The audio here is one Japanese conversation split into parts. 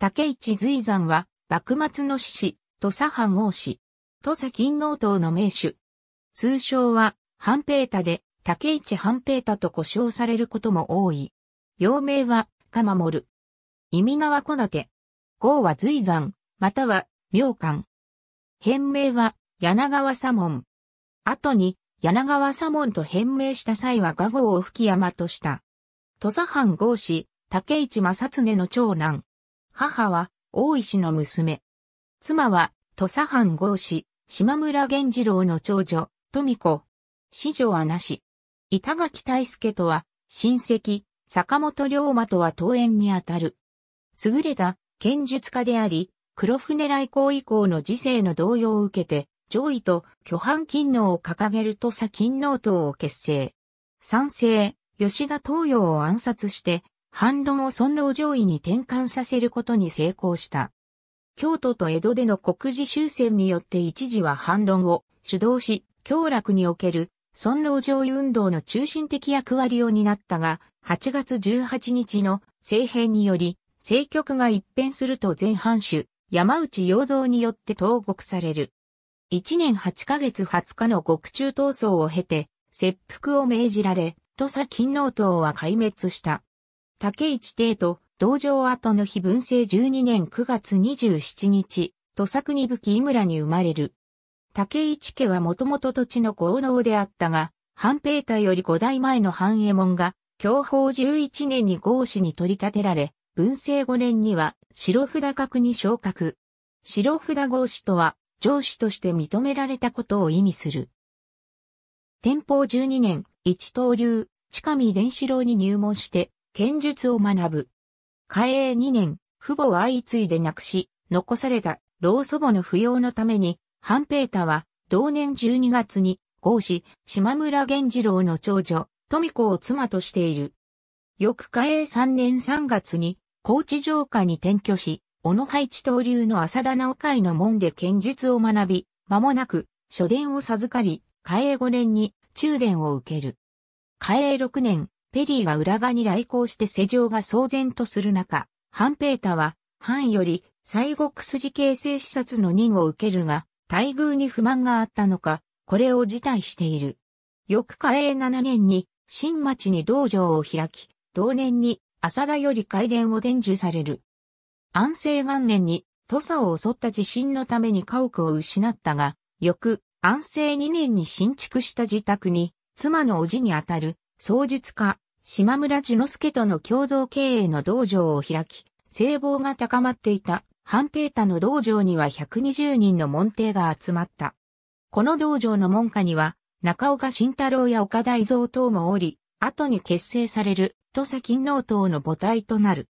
武市瑞山は、幕末の志士、土佐藩郷士。土佐勤王党の名手。通称は、半平太で、武市半平太と呼称されることも多い。幼名は、かまもる。忌み名はこなて。号は瑞山、または、妙観。変名は、柳川左門。後に、柳川左門と変名した際は雅号を吹山とした。土佐藩郷士、武市正恒の長男。母は、大石の娘。妻は、土佐藩郷士、島村源次郎の長女、富子。子女はなし。板垣退助とは、親戚、坂本龍馬とは遠縁にあたる。優れた、剣術家であり、黒船来航以降の時世の動揺を受けて、攘夷と挙藩勤王を掲げる土佐勤王党を結成。賛成、吉田東洋を暗殺して、反論を尊王攘夷に転換させることに成功した。京都と江戸での国事修正によって一時は反論を主導し、享楽における尊王攘夷運動の中心的役割を担ったが、8月18日の政変により、政局が一変すると前藩主、山内容堂によって投獄される。1年8ヶ月20日の獄中闘争を経て、切腹を命じられ、土佐勤王党は壊滅した。武市帝と同城跡の日文政12年9月27日、土佐国吹井村に生まれる。武市家はもともと土地の豪農であったが、半平太より5代前の半右衛門が、享保11年に郷士に取り立てられ、文政5年には白札格に昇格。白札郷士とは、城主として認められたことを意味する。天保12年、一刀流、近見伝四郎に入門して、剣術を学ぶ。嘉永2年、父母を相次いで亡くし、残された老祖母の扶養のために、半平太は、同年12月に、郷士、島村源次郎の長女、富子を妻としている。翌嘉永3年3月に、高知城下に転居し、小野派一刀流の浅田直会の門で剣術を学び、間もなく、書伝を授かり、嘉永5年に、中伝を受ける。嘉永6年、ペリーが浦賀に来航して世情が騒然とする中、半平太は、藩より、西国筋形成視察の任を受けるが、待遇に不満があったのか、これを辞退している。翌嘉永7年に、新町に道場を開き、同年に、浅田より廻伝を伝授される。安政元年に、土佐を襲った地震のために家屋を失ったが、翌、安政2年に新築した自宅に、妻の叔父にあたる、槍術家、島村寿之介との共同経営の道場を開き、勢望が高まっていた半平太の道場には120人の門弟が集まった。この道場の門下には、中岡慎太郎や岡大蔵等もおり、後に結成される土佐勤王党の母体となる。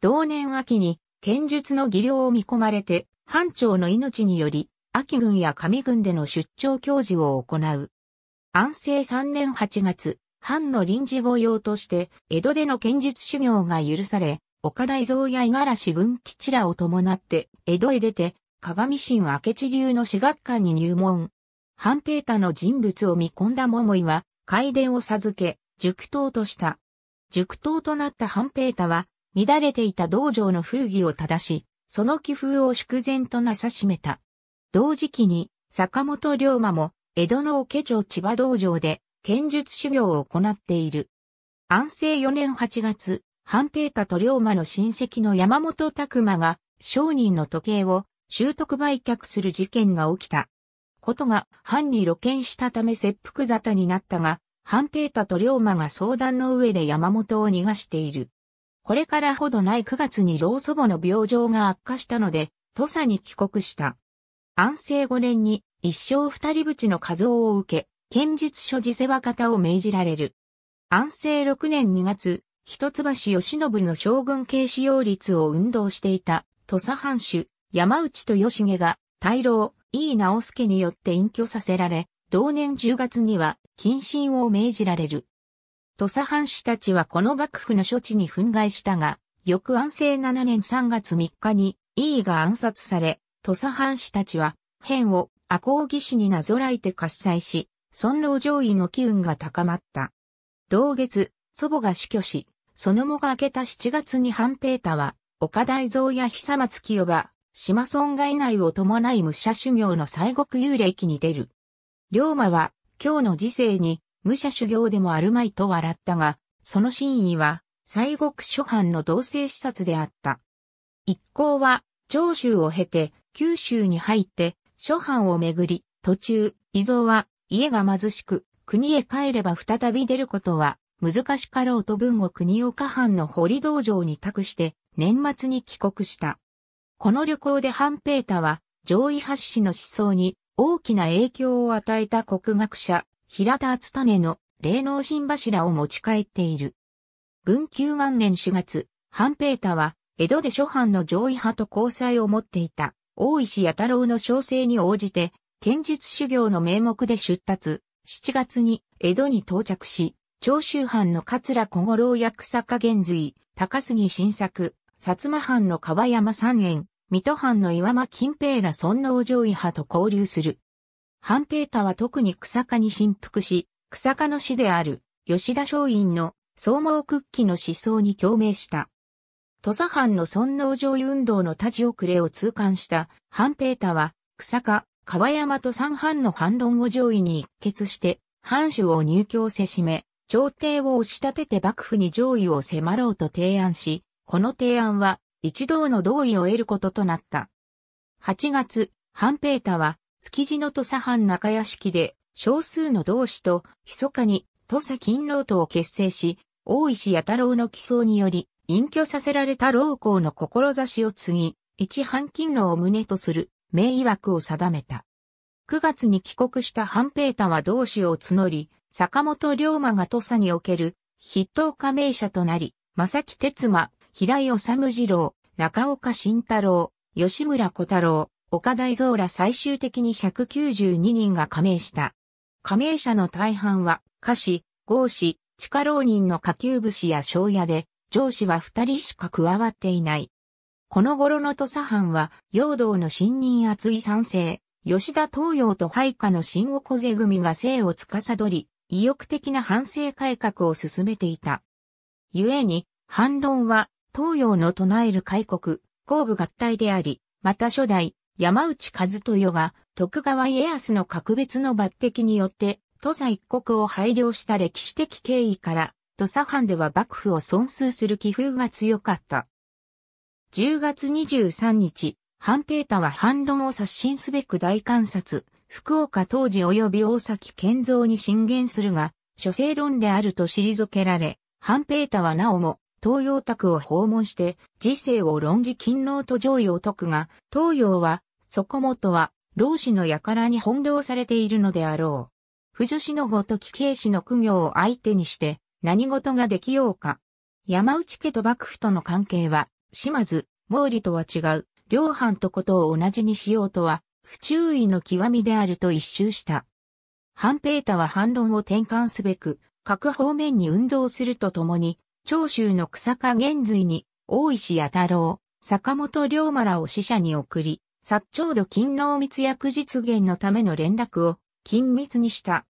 同年秋に、剣術の技量を見込まれて、藩長の命により、安芸郡や上郡での出張教授を行う。安政3年8月、藩の臨時御用として、江戸での剣術修行が許され、岡大蔵や五十嵐文吉らを伴って、江戸へ出て、鏡新明智流の私学館に入門。半平太の人物を見込んだ桃井は、廻伝を授け、塾頭とした。塾頭となった半平太は、乱れていた道場の風紀を正し、その気風を祝然となさしめた。同時期に、坂本龍馬も、江戸の桶町千葉道場で、剣術修行を行っている。安政4年8月、半平太と龍馬の親戚の山本琢馬が商人の時計を拾得売却する事件が起きた。ことが藩に露見したため切腹沙汰になったが、半平太と龍馬が相談の上で山本を逃がしている。これからほどない9月に老祖母の病状が悪化したので、土佐に帰国した。安政5年に一生二人扶持の加増を受け、剣術書自世話方を命じられる。安政6年2月、一橋慶喜の将軍家使用率を運動していた土佐藩主、山内豊重が、大老、井伊直弼によって隠居させられ、同年10月には、謹慎を命じられる。土佐藩士たちはこの幕府の処置に憤慨したが、翌安政7年3月3日に、井伊が暗殺され、土佐藩士たちは、変を赤穂義士になぞらえて喝采し、尊王攘夷の機運が高まった。同月、祖母が死去し、その喪が明けた7月に半平太は、岡大蔵や久松清は、島村外内を伴い武者修行の西国遊歴に出る。龍馬は、今日の時世に、武者修行でもあるまいと笑ったが、その真意は、西国諸藩の同性視察であった。一行は、長州を経て、九州に入って、諸藩をめぐり、途中、伊蔵は、家が貧しく、国へ帰れば再び出ることは、難しかろうと豊後国岡藩の堀道場に託して、年末に帰国した。この旅行で半平太は、上位八士の思想に大きな影響を与えた国学者、平田篤胤の霊能心柱を持ち帰っている。文久元年4月、半平太は、江戸で諸藩の上位派と交際を持っていた、大石弥太郎の召請に応じて、剣術修行の名目で出立、7月に江戸に到着し、長州藩の桂小五郎や草加玄瑞、高杉晋作、薩摩藩の川山三円、水戸藩の岩間金平ら尊王攘夷派と交流する。半平太は特に草加に振服し、草加の師である吉田松陰の草莽屈起の思想に共鳴した。土佐藩の尊王攘夷運動の立ち遅れを痛感した半平太は、草加、川山と三藩の反論を攘夷に一決して、藩主を入京せしめ、朝廷を押し立てて幕府に攘夷を迫ろうと提案し、この提案は一同の同意を得ることとなった。8月、半平太は築地の土佐藩中屋敷で少数の同志と密かに土佐勤労党を結成し、大石弥太郎の起草により隠居させられた労工の志を継ぎ、一藩勤労を旨とする名医枠を定めた。9月に帰国した半平太は同志を募り、坂本龍馬が土佐における筆頭加盟者となり、正木哲馬、平井治次郎、中岡慎太郎、吉村小太郎、岡大蔵ら最終的に192人が加盟した。加盟者の大半は、下士、郷士、地下浪人の下級武士や庄屋で、上士は2人しか加わっていない。この頃の土佐藩は、陽道の新任厚井三世、吉田東洋と配下の新尾小瀬組が政を司り、意欲的な藩政改革を進めていた。故に、反論は、東洋の唱える開国、公部合体であり、また初代、山内和豊が、徳川家康の格別の抜擢によって、土佐一国を配領した歴史的経緯から、土佐藩では幕府を尊崇する気風が強かった。10月23日、半平太は反論を刷新すべく大観察、福岡東寺及び大崎健三に進言するが、諸正論であると退けられ、半平太はなおも、東洋宅を訪問して、時世を論じ勤労と攘夷を説くが、東洋は、底元は、老子の輩に翻弄されているのであろう。腐女子のごとき軽視の苦行を相手にして、何事ができようか。山内家と幕府との関係は、島津、毛利とは違う、両藩とことを同じにしようとは、不注意の極みであると一蹴した。半平太は反論を転換すべく、各方面に運動するとともに、長州の草加玄瑞に、大石弥太郎、坂本龍馬らを使者に送り、薩長土勤労密約実現のための連絡を緊密にした。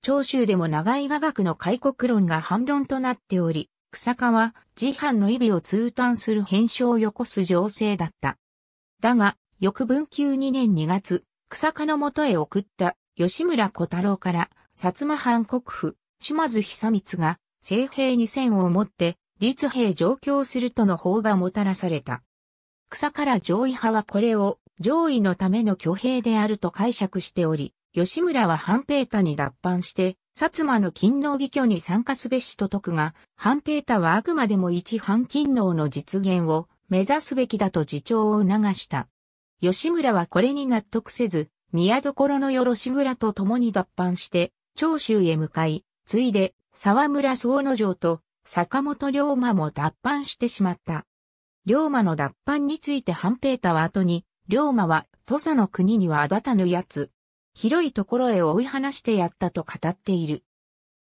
長州でも長井雅楽の開国論が反論となっており、草加は自藩の意義を痛嘆する返書をよこす情勢だった。だが、翌文久2年2月、草加の元へ送った吉村小太郎から、薩摩藩国府、島津久光が、西兵2000をもって、律兵上京するとの報がもたらされた。草加ら攘夷派はこれを、攘夷のための挙兵であると解釈しており、吉村は半平太に脱藩して、薩摩の勤労義挙に参加すべしと説くが、半平太はあくまでも一藩勤労の実現を目指すべきだと自重を促した。吉村はこれに納得せず、宮所のよろしぐらと共に脱藩して、長州へ向かい、ついで、沢村惣之丞と坂本龍馬も脱藩してしまった。龍馬の脱藩について半平太は後に、龍馬は土佐の国にはあだたぬやつ、広いところへ追い放してやったと語っている。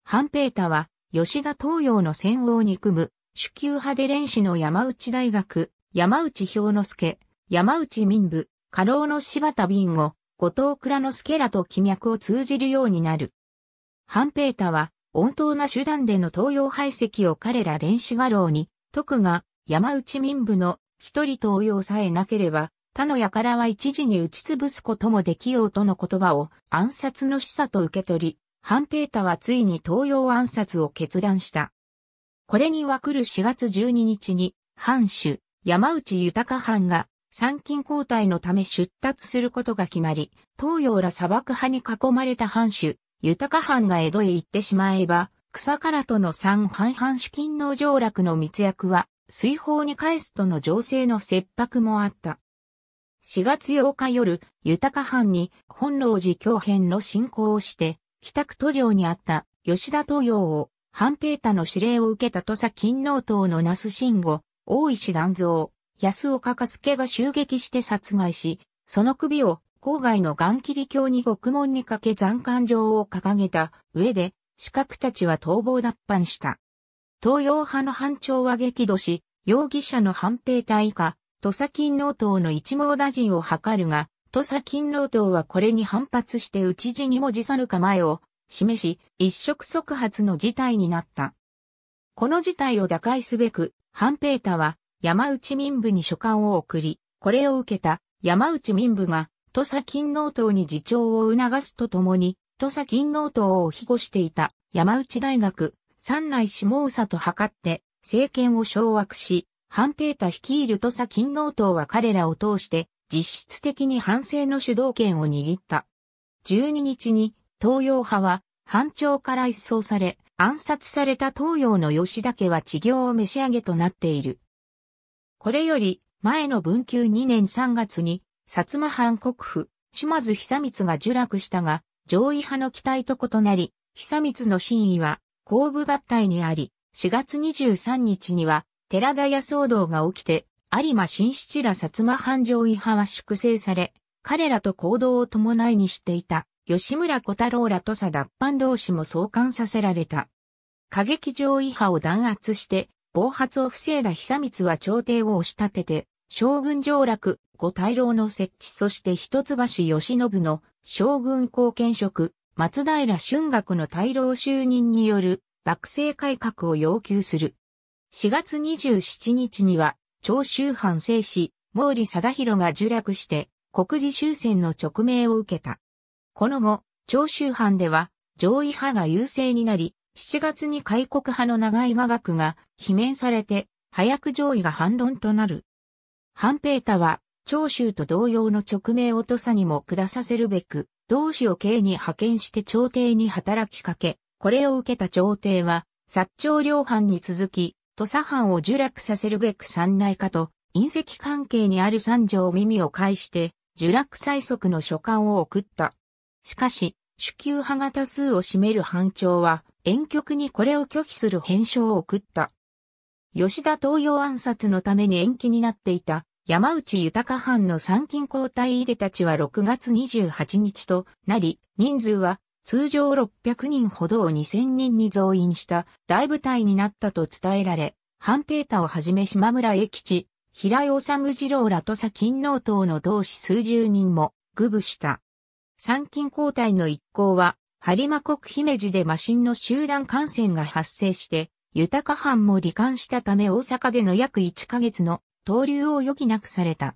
半平太は吉田東洋の戦を憎む、主給派で連士の山内大学、山内氷之助、山内民部、家老の柴田敏吾、後藤蔵之助らと気脈を通じるようになる。半平太は、穏当な手段での東洋排斥を彼ら連士画廊に、徳が山内民部の一人と応用さえなければ、他の輩は一時に打ち潰すこともできようとの言葉を暗殺の示唆と受け取り、半平太はついに東洋暗殺を決断した。これには来る4月12日に、藩主、山内豊藩が、参勤交代のため出立することが決まり、東洋ら砂漠派に囲まれた藩主、豊藩が江戸へ行ってしまえば、草唐戸の三藩藩主勤王常楽の密約は、水泡に返すとの情勢の切迫もあった。4月8日夜、豊藩に本能寺狂変の進行をして、北区都城にあった吉田東洋を、半平太の指令を受けた土佐勤王党の那須信吾、大石段蔵、安岡嘉助が襲撃して殺害し、その首を郊外の岩切峡に獄門にかけ斬官状を掲げた上で、刺客たちは逃亡脱藩した。東洋派の藩長は激怒し、容疑者の半平太以下、土佐勤王党の一網打尽を図るが、土佐勤王党はこれに反発して討ち死にも辞さぬ構えを示し、一触即発の事態になった。この事態を打開すべく、半平太は山内民部に書簡を送り、これを受けた山内民部が土佐勤王党に自重を促すとともに、土佐勤王党を庇護していた山内大学、三内下総と図って政権を掌握し、半平太率いる土佐勤王党は彼らを通して実質的に藩政の主導権を握った。12日に東洋派は藩庁から一掃され、暗殺された東洋の吉田家は知行を召し上げとなっている。これより前の文久2年3月に薩摩藩国府、島津久光が受諾したが、攘夷派の期待と異なり、久光の真意は公部合体にあり、4月23日には寺田屋騒動が起きて、有馬新七ら薩摩藩攘夷派は粛清され、彼らと行動を伴いにしていた吉村小太郎ら土佐脱藩同士も創刊させられた。過激攘夷派を弾圧して、暴発を防いだ久光は朝廷を押し立てて、将軍常楽、五大老の設置、そして一橋慶喜の将軍貢献職、松平春嶽の大老就任による幕政改革を要求する。4月27日には、長州藩正史、毛利貞弘が受諾して、国事終戦の勅命を受けた。この後、長州藩では、攘夷派が優勢になり、7月に開国派の長井雅楽が、罷免されて、早く攘夷が反論となる。半平太は、長州と同様の勅命を土佐にも下させるべく、同志を京に派遣して朝廷に働きかけ、これを受けた朝廷は、薩長両藩に続き、土佐藩を受諾させるべく山内家と、姻戚関係にある三条耳を介して、受諾催促の書簡を送った。しかし、主給派が多数を占める藩庁は、遠曲にこれを拒否する返書を送った。吉田東洋暗殺のために延期になっていた、山内豊藩の参勤交代出たちは6月28日となり、人数は通常600人ほどを2000人に増員した大部隊になったと伝えられ、半平太をはじめ島村栄吉、平井修二郎ら土佐勤王党の同志数十人も愚侮した。参勤交代の一行は、播磨国姫路で麻疹の集団感染が発生して、豊藩も罹患したため大阪での約1ヶ月の逗留を余儀なくされた。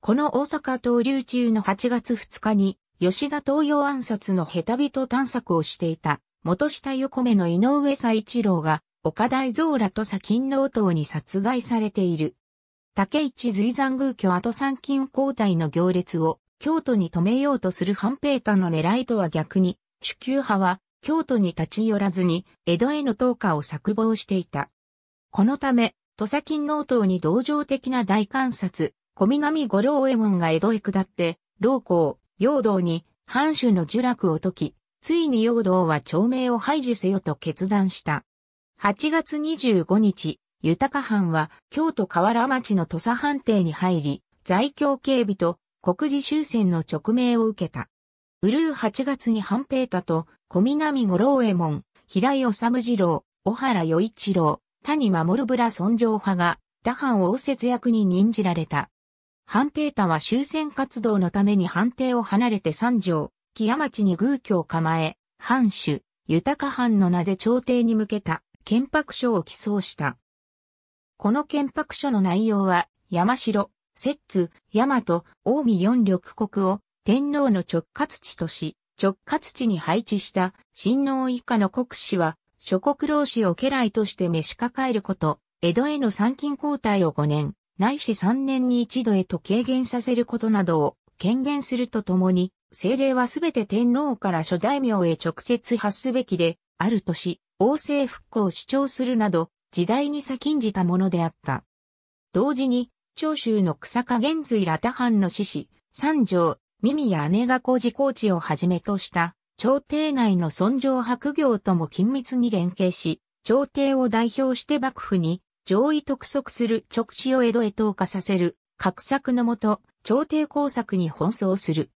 この大阪逗留中の8月2日に、吉田東洋暗殺の下手人探索をしていた、元下横目の井上佐一郎が、岡田伊蔵ら土佐勤王党に殺害されている。武市随山寓居後参勤交代の行列を、京都に止めようとする半平太の狙いとは逆に、主給派は京都に立ち寄らずに江戸への投下を策謀していた。このため、土佐勤王党に同情的な大監察、小南五郎右衛門が江戸へ下って、老公、陽道に藩主の受諾を解き、ついに陽道は町名を排除せよと決断した。8月25日、豊藩は京都河原町の土佐藩邸に入り、在京警備と、国事終戦の勅命を受けた。うるう8月に半平太と小南五郎右衛門、平井修二郎、小原与一郎、谷守村尊上派が他藩応接役に任じられた。半平太は終戦活動のために藩邸を離れて三条、木屋町に寓居を構え、藩主、豊藩の名で朝廷に向けた、建白書を起草した。この建白書の内容は、山城、摂津、大和、近江四緑国を天皇の直轄地とし、直轄地に配置した親王以下の国司は、諸国老師を家来として召し抱えること、江戸への参勤交代を5年、ないし3年に一度へと軽減させることなどを権限するとともに、政令はすべて天皇から諸大名へ直接発すべきで、あるとし、王政復古を主張するなど、時代に先んじたものであった。同時に、長州の久坂玄瑞ら他藩の志士、三条、耳や姉が小路高知をはじめとした、朝廷内の尊攘伯業とも緊密に連携し、朝廷を代表して幕府に、上意督促する勅使を江戸へ投下させる、画策のもと、朝廷工作に奔走する。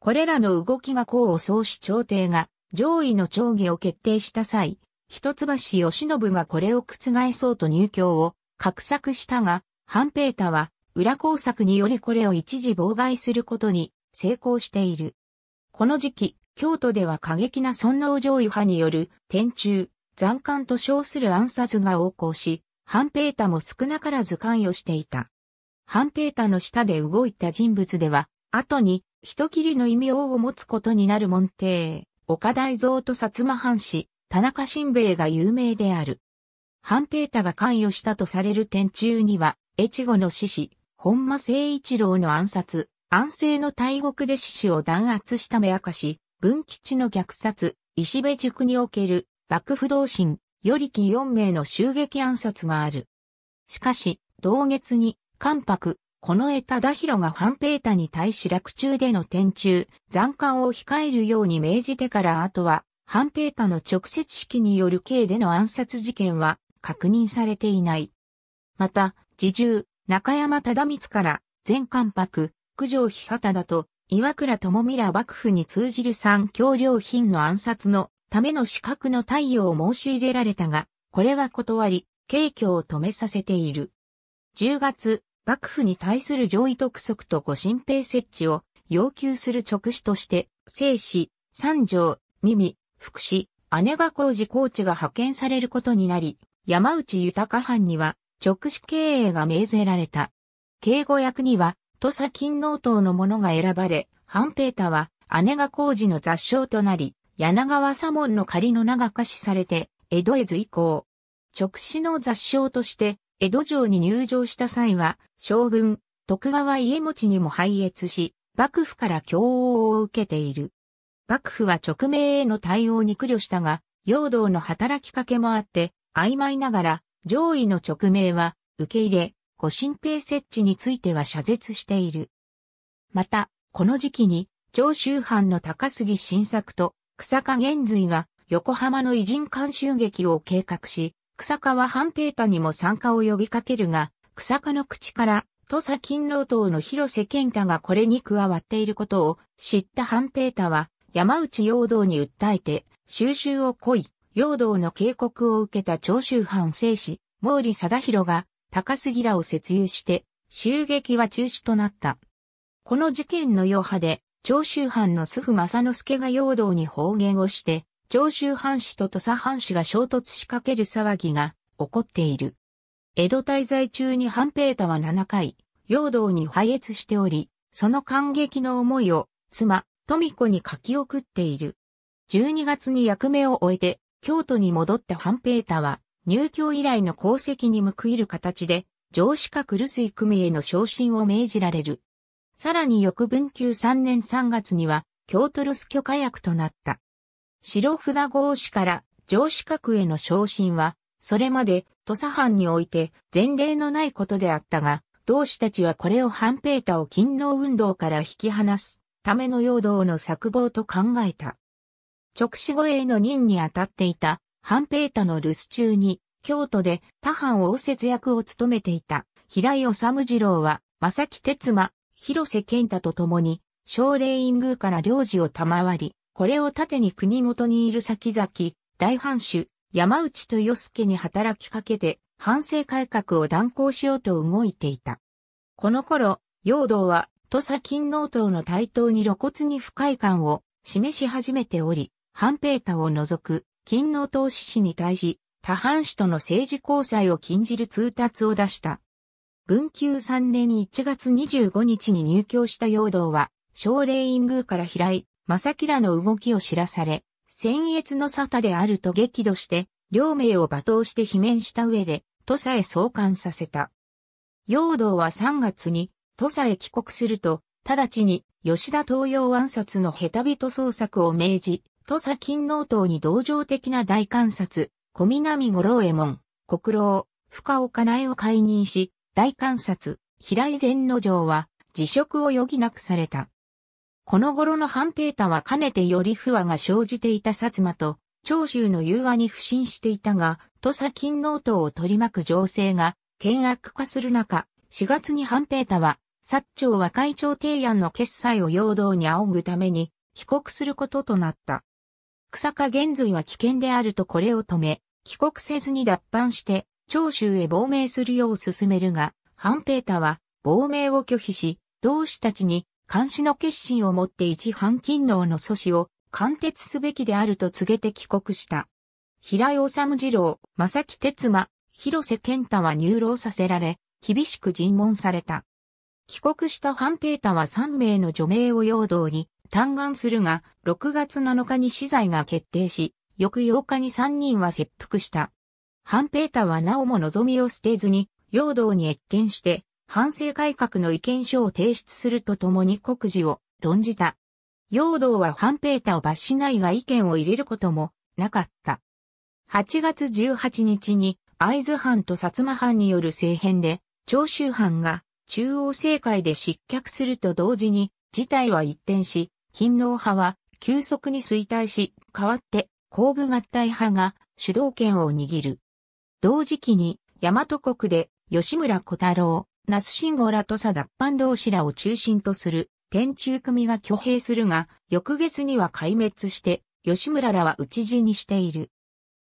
これらの動きが功を奏し朝廷が、上意の朝議を決定した際、一橋慶喜がこれを覆そうと入京を画策したが、半平太は裏工作によりこれを一時妨害することに成功している。この時期、京都では過激な尊王攘夷派による天誅、残姦と称する暗殺が横行し、半平太も少なからず関与していた。半平太の下で動いた人物では、後に人斬りの異名を持つことになる門弟、岡大蔵と薩摩藩士、田中新兵衛が有名である。半平太が関与したとされる天誅には、越後の志士、本間誠一郎の暗殺、安政の大獄で志士を弾圧した目明し、文吉の虐殺、石部塾における幕府同心、与力4名の襲撃暗殺がある。しかし、同月に、関白、近衛忠広が半平太に対し洛中での天誅、残姦を控えるように命じてから後は、半平太の直接指揮による軽での暗殺事件は確認されていない。また、侍従、中山忠光から、前関白、九条久忠と、岩倉智美ら幕府に通じる三京両品の暗殺のための資格の貸与を申し入れられたが、これは断り、軽挙を止めさせている。10月、幕府に対する上意督促と御神兵設置を要求する勅使として、正使、三条、耳、副使、姉が小路高知が派遣されることになり、山内豊藩には勅使経営が命ぜられた。警護役には土佐勤王等の者が選ばれ、半平太は姉が小路の雑将となり、柳川左門の仮の名が下賜されて、江戸へ随行。勅使の雑将として、江戸城に入城した際は、将軍、徳川家茂にも拝謁し、幕府から供応を受けている。幕府は勅命への対応に苦慮したが、陽動の働きかけもあって、曖昧ながら、上意の勅命は、受け入れ、御神兵設置については謝絶している。また、この時期に、長州藩の高杉晋作と、久坂玄瑞が、横浜の異人間襲撃を計画し、久坂は半平太にも参加を呼びかけるが、久坂の口から、土佐勤王党の広瀬健太がこれに加わっていることを知った半平太は、山内陽動に訴えて、収拾を来い、陽動の警告を受けた長州藩正使、毛利貞弘が、高杉らを接遇して、襲撃は中止となった。この事件の余波で、長州藩の主婦正之助が陽動に暴言をして、長州藩士と土佐藩士が衝突しかける騒ぎが起こっている。江戸滞在中に半平太は7回、陽動に拝謁しており、その感激の思いを、妻、富子に書き送っている。12月に役目を終えて、京都に戻った半平太は、入京以来の功績に報いる形で、上司下来水組への昇進を命じられる。さらに翌文久3年3月には、京都留守居下役となった。白札合司から上司下への昇進は、それまで土佐藩において前例のないことであったが、同志たちはこれを半平太を勤王運動から引き離す。ための陽動の策謀と考えた。勅使護衛の任に当たっていた半平太の留守中に、京都で他藩応接役を務めていた平井修次郎は、正木哲馬、広瀬健太と共に、奨励院宮から領事を賜り、これを盾に国元にいる先々、大藩主、山内豊助に働きかけて、藩政改革を断行しようと動いていた。この頃、陽動は、土佐勤王党の台頭に露骨に不快感を示し始めており、半平太を除く勤王党志士に対し、他藩士との政治交際を禁じる通達を出した。文久3年1月25日に入京した陽動は、奨励院宮から平井正衡の動きを知らされ、僭越の沙汰であると激怒して、両名を罵倒して罷免した上で、土佐へ送還させた。陽動は3月に土佐へ帰国すると、直ちに吉田東洋暗殺の下手人捜索を命じ、土佐勤王党に同情的な大監察、小南五郎右衛門、国老、深尾かなえを解任し、大監察、平井善之丞は辞職を余儀なくされた。この頃の半平太はかねてより不和が生じていた薩摩と、長州の融和に腐心していたが、土佐勤王党を取り巻く情勢が険悪化する中、4月に半平太は、薩長和解調提案の決裁を陽動に仰ぐために、帰国することとなった。久坂玄瑞は危険であるとこれを止め、帰国せずに脱藩して、長州へ亡命するよう勧めるが、半平太は亡命を拒否し、同志たちに監視の決心を持って一藩勤王の阻止を貫徹すべきであると告げて帰国した。平井治二郎、正木哲馬、広瀬健太は入牢させられ、厳しく尋問された。帰国した半平太は3名の除名を陽動に嘆願するが、6月7日に死罪が決定し、翌8日に3人は切腹した。半平太はなおも望みを捨てずに、陽動に謁見して、藩政改革の意見書を提出するとともに国事を論じた。陽動は半平太を罰しないが意見を入れることもなかった。8月18日に会津藩と薩摩藩による政変で、長州藩が中央政界で失脚すると同時に、事態は一転し、勤王派は急速に衰退し、代わって公武合体派が主導権を握る。同時期に大和国で吉村小太郎、那須信吾ら土佐脱藩同志らを中心とする天中組が挙兵するが、翌月には壊滅して吉村らは討ち死にしている。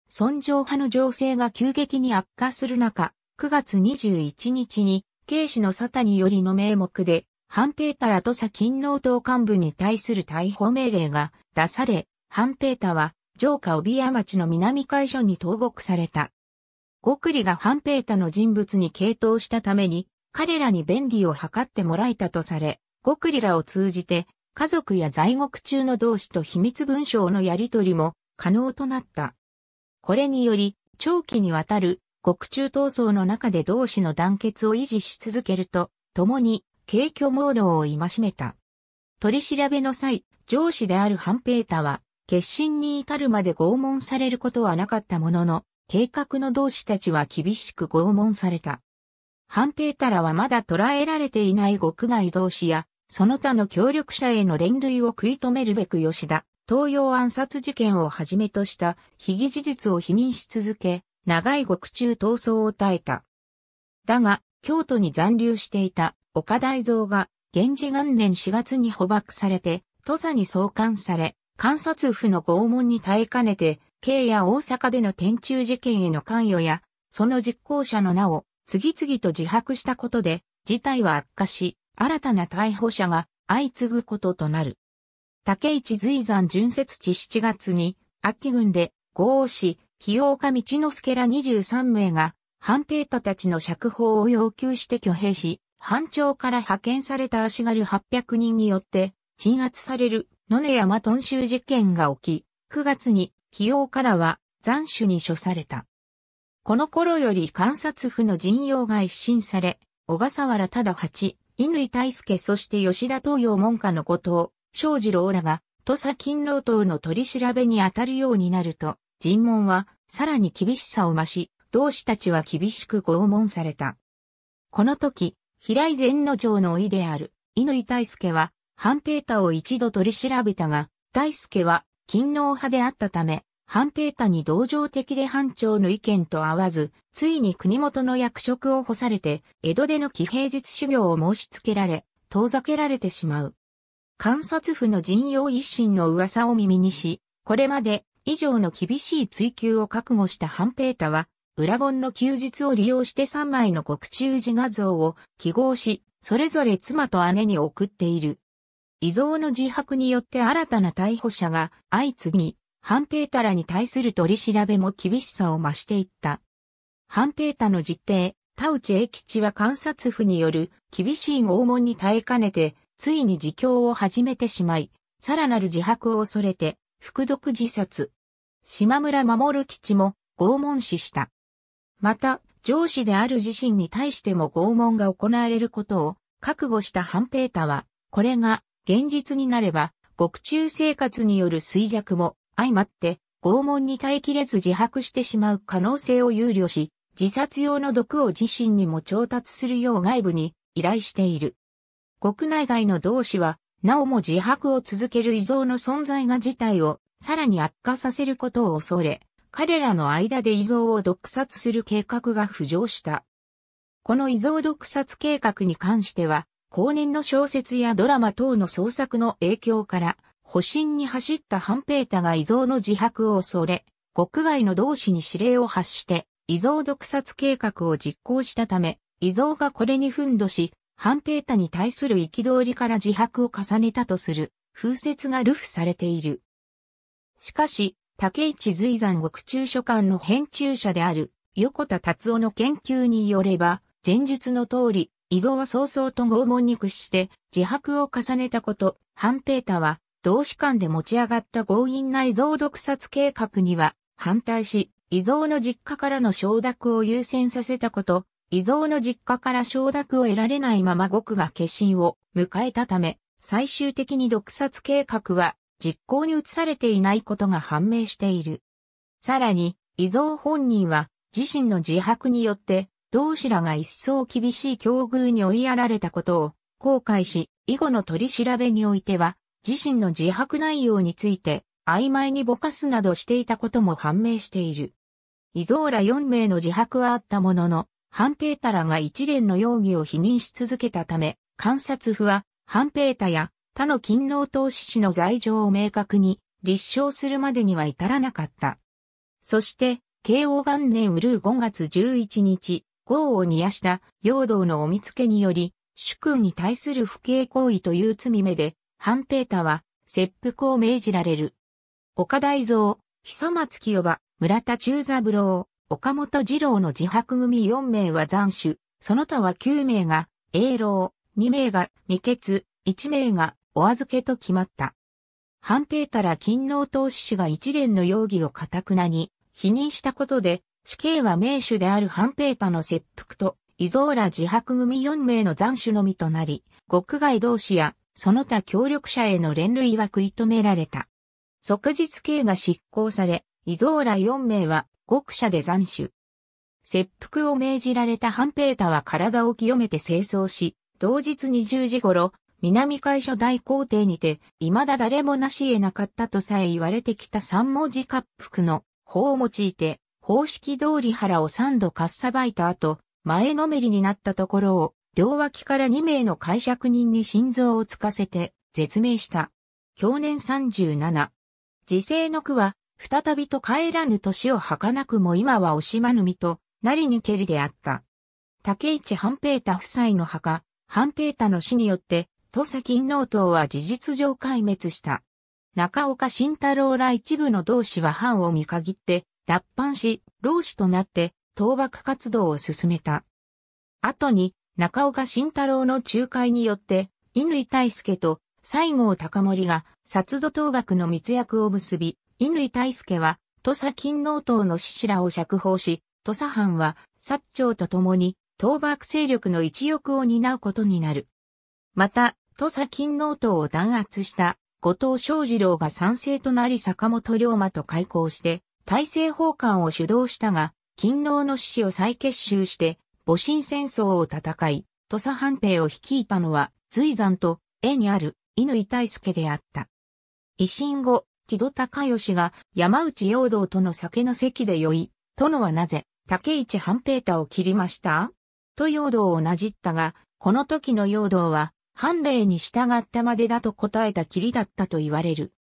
尊攘派の情勢が急激に悪化する中、9月21日に慶氏の沙汰によりの名目で、半平太ら土佐勤王党幹部に対する逮捕命令が出され、半平太は城下帯屋町の南海署に投獄された。ゴクリが半平太の人物に傾倒したために、彼らに便宜を図ってもらえたとされ、ゴクリらを通じて、家族や在獄中の同志と秘密文書のやり取りも可能となった。これにより、長期にわたる獄中闘争の中で同志の団結を維持し続けると、共に、軽挙妄動を戒めた。取り調べの際、上司である半平太は、決心に至るまで拷問されることはなかったものの、計画の同志たちは厳しく拷問された。半平太らはまだ捕らえられていない獄外同志や、その他の協力者への連累を食い止めるべく吉田東洋暗殺事件をはじめとした非議事実を否認し続け、長い獄中闘争を耐えた。だが、京都に残留していた岡大蔵が、元治元年4月に捕縛されて、土佐に送還され、監察府の拷問に耐えかねて、慶や大阪での天中事件への関与や、その実行者の名を次々と自白したことで、事態は悪化し、新たな逮捕者が相次ぐこととなる。武市随山浚節地7月に、安芸郡で、郷押し、清岡道之助ら23名が、半平太たちの釈放を要求して挙兵し、藩庁から派遣された足軽800人によって、鎮圧される、野根山屯州事件が起き、9月に、清岡らは、斬首に処された。この頃より監察府の陣容が一新され、小笠原忠八、乾大輔そして吉田東洋門下の後藤、正次郎らが、土佐勤王党の取り調べに当たるようになると、尋問は、さらに厳しさを増し、同志たちは厳しく拷問された。この時、平井善之丞の甥である、乾大輔は、半平太を一度取り調べたが、大輔は、勤王派であったため、半平太に同情的で藩庁の意見と合わず、ついに国元の役職を干されて、江戸での騎兵術修行を申し付けられ、遠ざけられてしまう。監察府の陣容一新の噂を耳にし、これまで以上の厳しい追及を覚悟した半平太は、裏本の休日を利用して3枚の獄中自画像を揮毫し、それぞれ妻と姉に送っている。遺贈の自白によって新たな逮捕者が相次ぎ、半平太らに対する取り調べも厳しさを増していった。半平太の実弟、田内英吉は監察府による厳しい拷問に耐えかねて、ついに自供を始めてしまい、さらなる自白を恐れて、服毒自殺。島村守吉も拷問死した。また、上司である自身に対しても拷問が行われることを覚悟した半平太は、これが現実になれば、獄中生活による衰弱も相まって、拷問に耐えきれず自白してしまう可能性を憂慮し、自殺用の毒を自身にも調達するよう外部に依頼している。国内外の同志は、なおも自白を続ける異蔵の存在が事態をさらに悪化させることを恐れ、彼らの間で異蔵を毒殺する計画が浮上した。この異蔵毒殺計画に関しては、後年の小説やドラマ等の創作の影響から、保身に走った半平太が異蔵の自白を恐れ、国外の同志に指令を発して、異蔵毒殺計画を実行したため、異蔵がこれに奮起し、半平太に対する憤りから自白を重ねたとする風説が流布されている。しかし、竹市瑞山獄中書館の編集者である横田達夫の研究によれば、前述の通り、異蔵は早々と拷問に屈して自白を重ねたこと、半平太は同志間で持ち上がった強引な異蔵毒殺計画には反対し、異蔵の実家からの承諾を優先させたこと、異蔵の実家から承諾を得られないまま獄が決心を迎えたため、最終的に毒殺計画は実行に移されていないことが判明している。さらに、異蔵本人は自身の自白によって同志らが一層厳しい境遇に追いやられたことを後悔し、以後の取り調べにおいては自身の自白内容について曖昧にぼかすなどしていたことも判明している。異蔵ら4名の自白はあったものの、半平太らが一連の容疑を否認し続けたため、監察府は、半平太や他の勤労投資士の罪状を明確に立証するまでには至らなかった。そして、慶応元年うるう5月11日、業を煮やした陽道のお見つけにより、主君に対する不敬行為という罪名で、半平太は切腹を命じられる。岡田伊蔵、久松清場、村田忠三郎、岡本二郎の自白組4名は斬首、その他は9名が永牢、2名が未決、1名がお預けと決まった。半平太ら勤労投資士が一連の容疑を堅くなに否認したことで、死刑は名手である半平太の切腹と、異蔵ら自白組4名の斬首のみとなり、獄外同志やその他協力者への連累は食い止められた。即日刑が執行され、異蔵ら4名は、獄舎で斬首。切腹を命じられた半平太は体を清めて清掃し、同日20時頃、南海所大公邸にて、未だ誰も成し得なかったとさえ言われてきた三文字割腹の法を用いて、方式通り腹を3度かっさばいた後、前のめりになったところを、両脇から2名の介錯人に心臓をつかせて、絶命した。享年37。時世の句は、再びと帰らぬ年を儚くも今は惜しまぬ身となりにけりであった。竹市半平太夫妻の墓、半平太の死によって、土佐勤労党は事実上壊滅した。中岡慎太郎ら一部の同志は藩を見限って、脱藩し、浪士となって、倒幕活動を進めた。後に、中岡慎太郎の仲介によって、乾泰助と西郷隆盛が、薩度倒幕の密約を結び、乾泰助は、土佐勤労党の志士らを釈放し、土佐藩は、薩長と共に、倒幕勢力の一翼を担うことになる。また、土佐勤労党を弾圧した、後藤象二郎が賛成となり坂本龍馬と開交して、大政奉還を主導したが、勤労の志士を再結集して、戊辰戦争を戦い、土佐藩兵を率いたのは、瑞山と、絵にある、乾泰助であった。維新後、木戸孝允が山内陽道との酒の席で酔い、殿はなぜ竹市半平太を斬りましたと陽道をなじったが、この時の陽道は、判例に従ったまでだと答えたきりだったと言われる。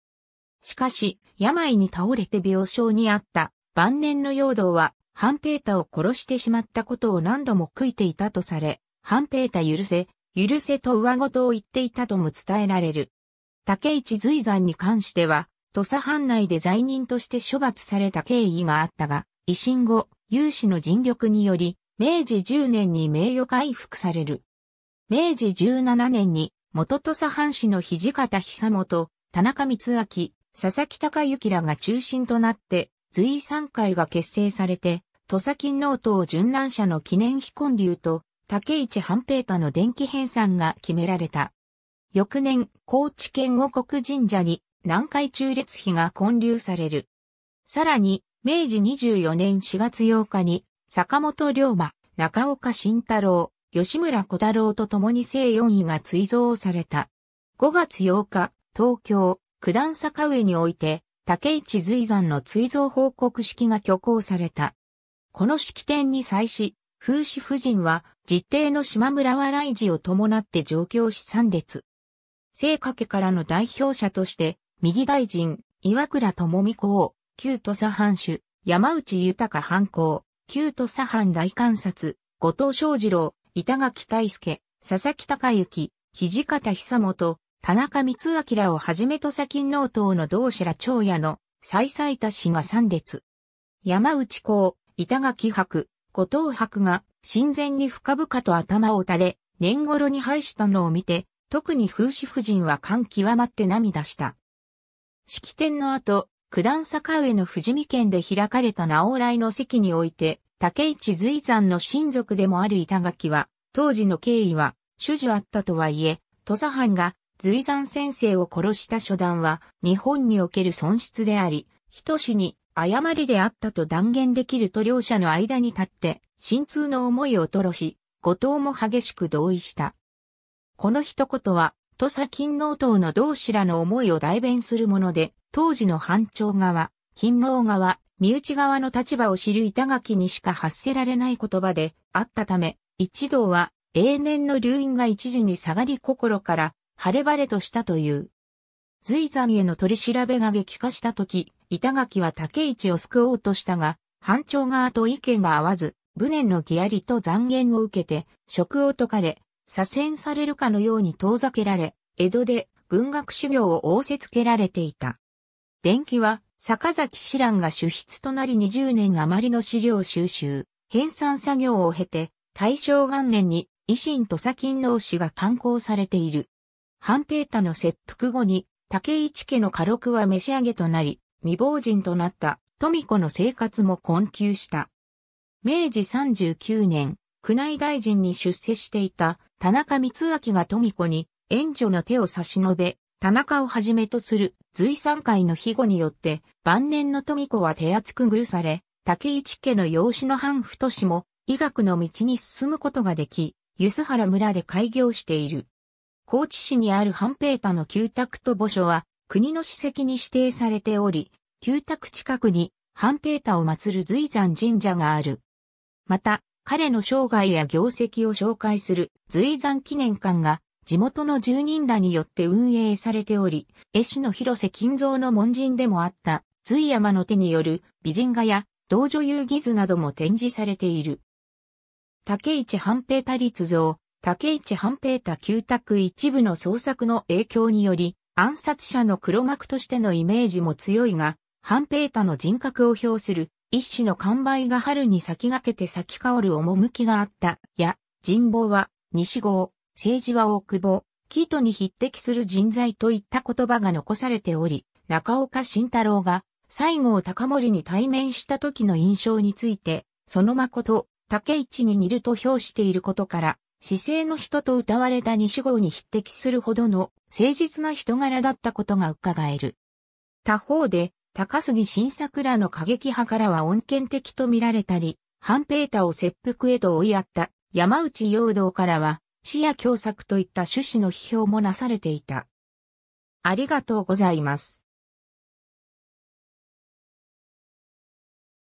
しかし、病に倒れて病床にあった晩年の陽道は、半平太を殺してしまったことを何度も悔いていたとされ、半平太許せ、許せと上言を言っていたとも伝えられる。竹市瑞山に関しては、土佐藩内で罪人として処罰された経緯があったが、維新後、有志の尽力により、明治10年に名誉回復される。明治17年に元土佐藩士の土方久元、田中光明、佐々木隆之らが中心となって、随参会が結成されて、土佐勤王党殉難者の記念碑建立と、竹市半平太の伝記編纂が決められた。翌年、高知県護国神社に南海中列碑が建立される。さらに、明治24年4月8日に、坂本龍馬、中岡慎太郎、吉村小太郎と共に正四位が追贈された。5月8日、東京、九段坂上において、竹市随山の追贈報告式が挙行された。この式典に際し、風志夫人は、実弟の島村和来次を伴って上京し参列。清家家からの代表者として、右大臣、岩倉具視公、旧土佐藩主、山内豊藩公、旧土佐藩大監察、後藤象二郎、板垣退助、佐々木隆之、土方久元、田中光明らをはじめ土佐勤王党の同志ら長野の再々た氏が参列。山内公、板垣伯、後藤伯が神前に深々と頭を垂れ、年頃に拝したのを見て、特に風志夫人は感極まって涙した。式典の後、九段坂上の富士見県で開かれた直来の席において、竹市随山の親族でもある板垣は、当時の経緯は、諸事あったとはいえ、土佐藩が随山先生を殺した処断は、日本における損失であり、等しに誤りであったと断言できると両者の間に立って、心痛の思いを吐露し、後藤も激しく同意した。この一言は、土佐勤王党の同志らの思いを代弁するもので、当時の藩庁側、勤王側、身内側の立場を知る板垣にしか発せられない言葉であったため、一同は、永年の留飲が一時に下がり心から、晴れ晴れとしたという。随山への取り調べが激化したとき、板垣は竹市を救おうとしたが、藩庁側と意見が合わず、無念の義理と讒言を受けて、職を解かれ、左遷されるかのように遠ざけられ、江戸で軍学修行を仰せつけられていた。伝記は、坂崎紫蘭が主筆となり20年余りの資料収集、編纂作業を経て、大正元年に維新土佐勤王誌が刊行されている。半平太の切腹後に、竹市家の家禄は召し上げとなり、未亡人となった富子の生活も困窮した。明治39年、宮内大臣に出世していた田中光明が富子に援助の手を差し伸べ、田中をはじめとする随参会の庇護によって晩年の富子は手厚く遇され、竹市家の養子の藩太も医学の道に進むことができ、梼原村で開業している。高知市にある半平太の旧宅と墓所は国の史跡に指定されており、旧宅近くに半平太を祀る随山神社がある。また、彼の生涯や業績を紹介する随山記念館が地元の住人らによって運営されており、絵師の広瀬金蔵の門人でもあった随山の手による美人画や童女遊戯図なども展示されている。竹市半平太立像、竹市半平太旧宅一部の創作の影響により、暗殺者の黒幕としてのイメージも強いが、半平太の人格を表する一種の完売が春に先駆けて咲き香る趣があった。や、人望は、西郷、政治は大久保、生糸に匹敵する人材といった言葉が残されており、中岡慎太郎が、西郷隆盛に対面した時の印象について、その誠、竹市に似ると評していることから、市井の人と謳われた西郷に匹敵するほどの誠実な人柄だったことが伺える。他方で、高杉晋作らの過激派からは穏健的と見られたり、半平太を切腹へと追いやった山内容堂からは、詩や狂作といった趣旨の批評もなされていた。ありがとうございます。